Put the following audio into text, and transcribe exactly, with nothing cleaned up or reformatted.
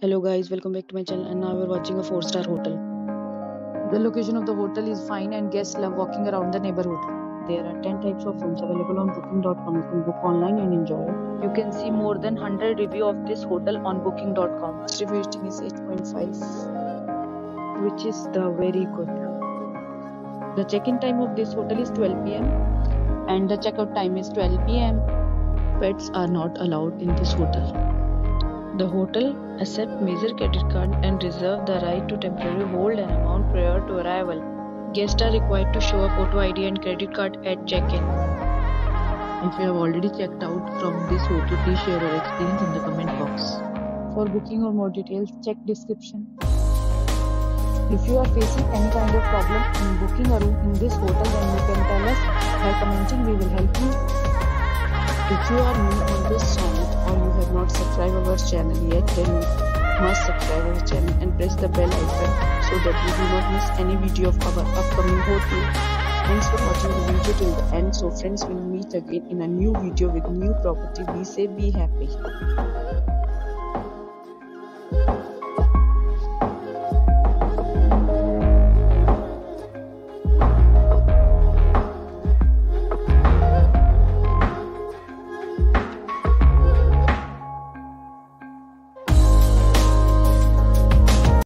Hello guys, welcome back to my channel, and now we're watching a four star hotel. The location of the hotel is fine and guests love walking around the neighborhood. There are ten types of rooms available on booking dot com. You can book online and enjoy it. You can see more than one hundred reviews of this hotel on booking dot com. Review rating is eight point five, which is the very good. The check-in time of this hotel is twelve p m and the check-out time is twelve p m Pets are not allowed in this hotel. The hotel accepts major credit card and reserves the right to temporarily hold an amount prior to arrival. Guests are required to show a photo I D and credit card at check-in. If you have already checked out from this hotel, please share your experience in the comment box. For booking or more details, check description. If you are facing any kind of problem in booking a room in this hotel, then you can tell us by commenting. We will help you. If you are new on this channel, not subscribe our channel yet, then you must subscribe our channel and press the bell icon so that you do not miss any video of our upcoming hotel. Thanks for watching the video till the end. So friends, we'll meet again in a new video with new property. Be safe, be happy.